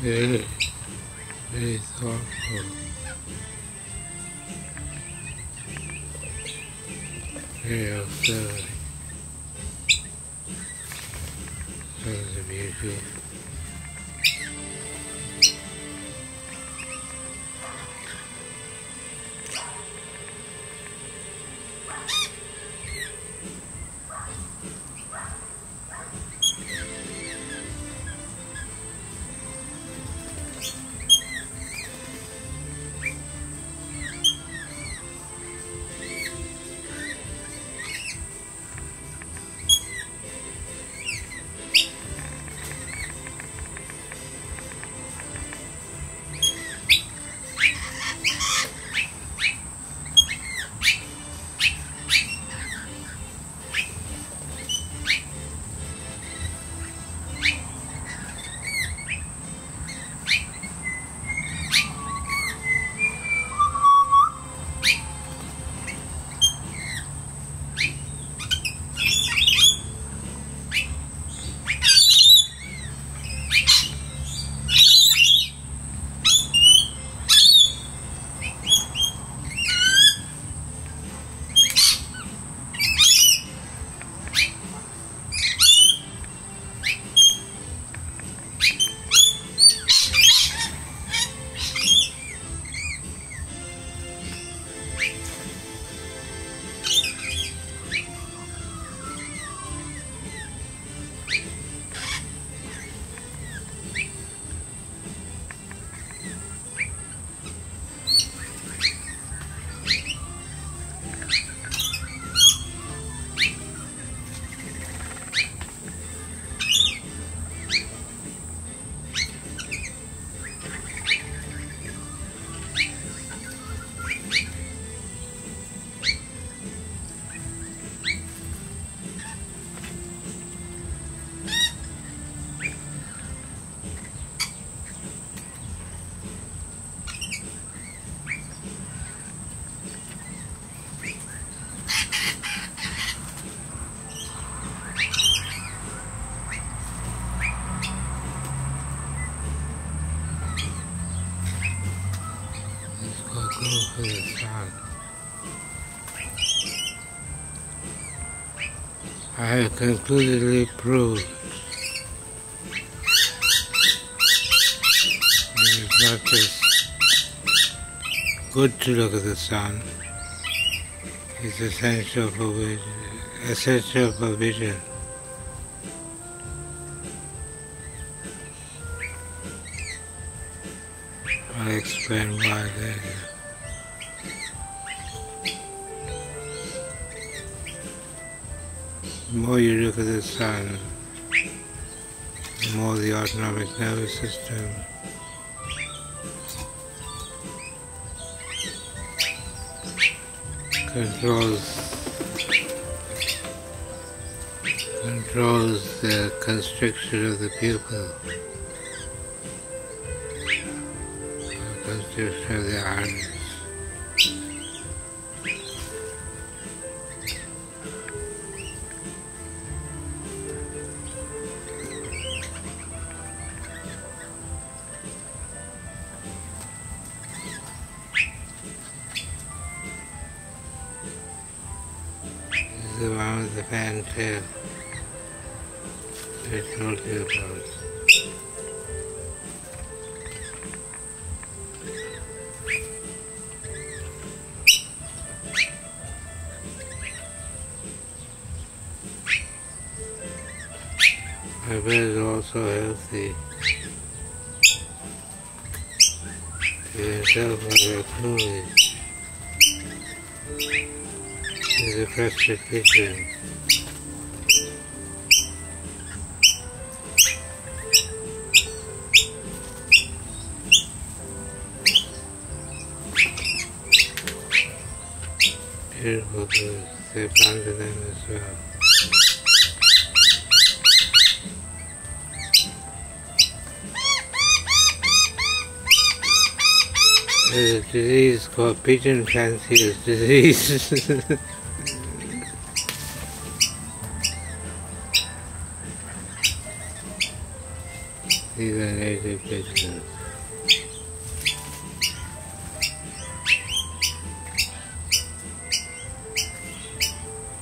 Very thoughtful. Very observant. That's the beauty. I have conclusively proved that it's not just good to look at the sun, it's essential for vision. I'll explain why later. The more you look at the sun, the more the autonomic nervous system controls the constriction of the pupil, the constriction of the eyes. The one with the fantail I told you about. My bed is also healthy. To yourself and your clothes. Is a precipitation. Beautiful birds, they ponder them as well. There's a disease called pigeon fancier's disease. United Nations.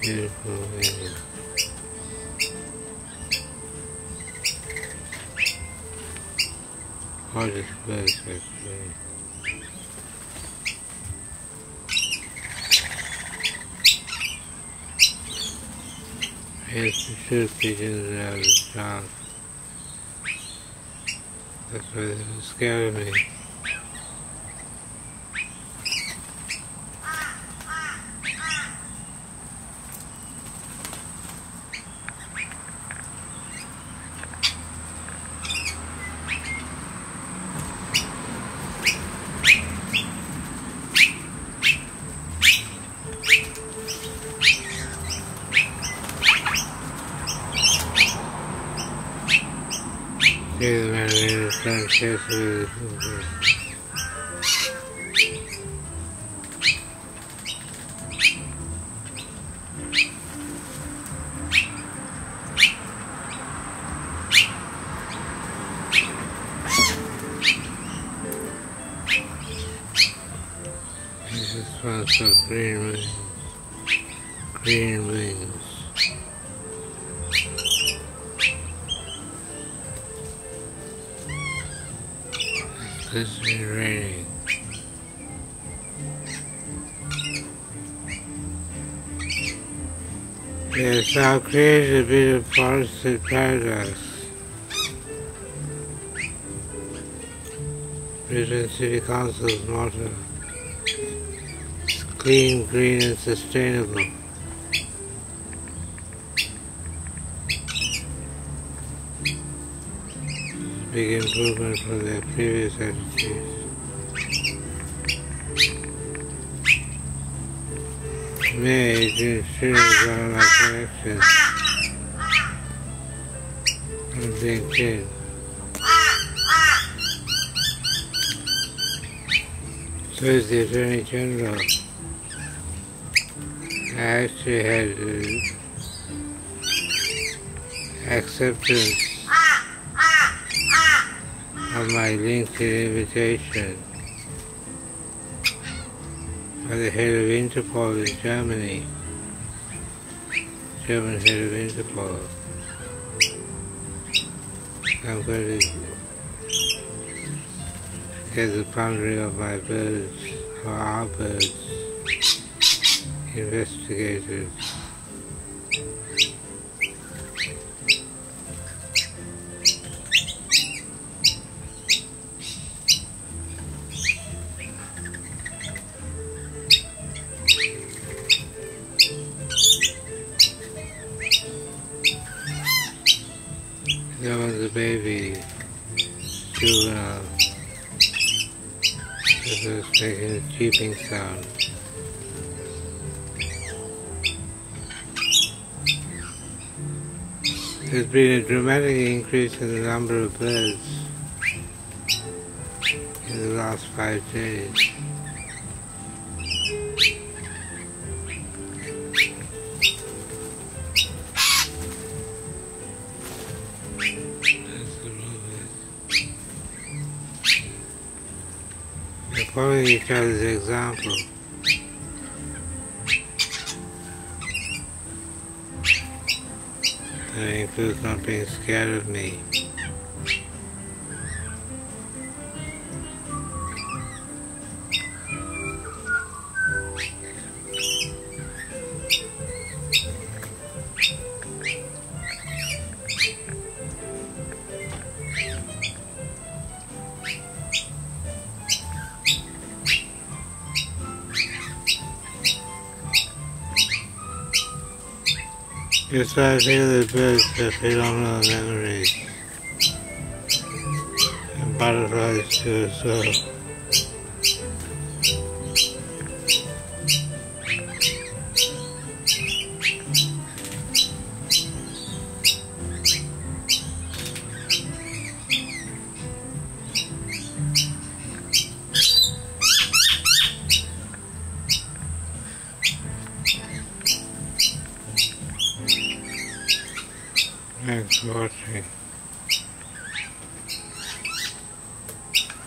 Beautiful area. Hardest place I've played. Yes, the pigeons out of town. That's why they scare me. Yes, I'll create a bit of forested paradise. Brisbane City Council's motto. It's clean, green and sustainable. It's a big improvement from their previous attitudes. May do students on my connections on LinkedIn. So is the Attorney General. I actually had acceptance on my LinkedIn invitation. The head of Interpol in Germany, German head of Interpol. I'm going to get the plundering of my birds, or our birds, investigated. Keeping sound. There's been a dramatic increase in the number of birds in the last 5 days. Following each other's example. That includes not being scared of me. Yes, I feel the birds have phenomenal memories, and butterflies too as well. Thanks for watching.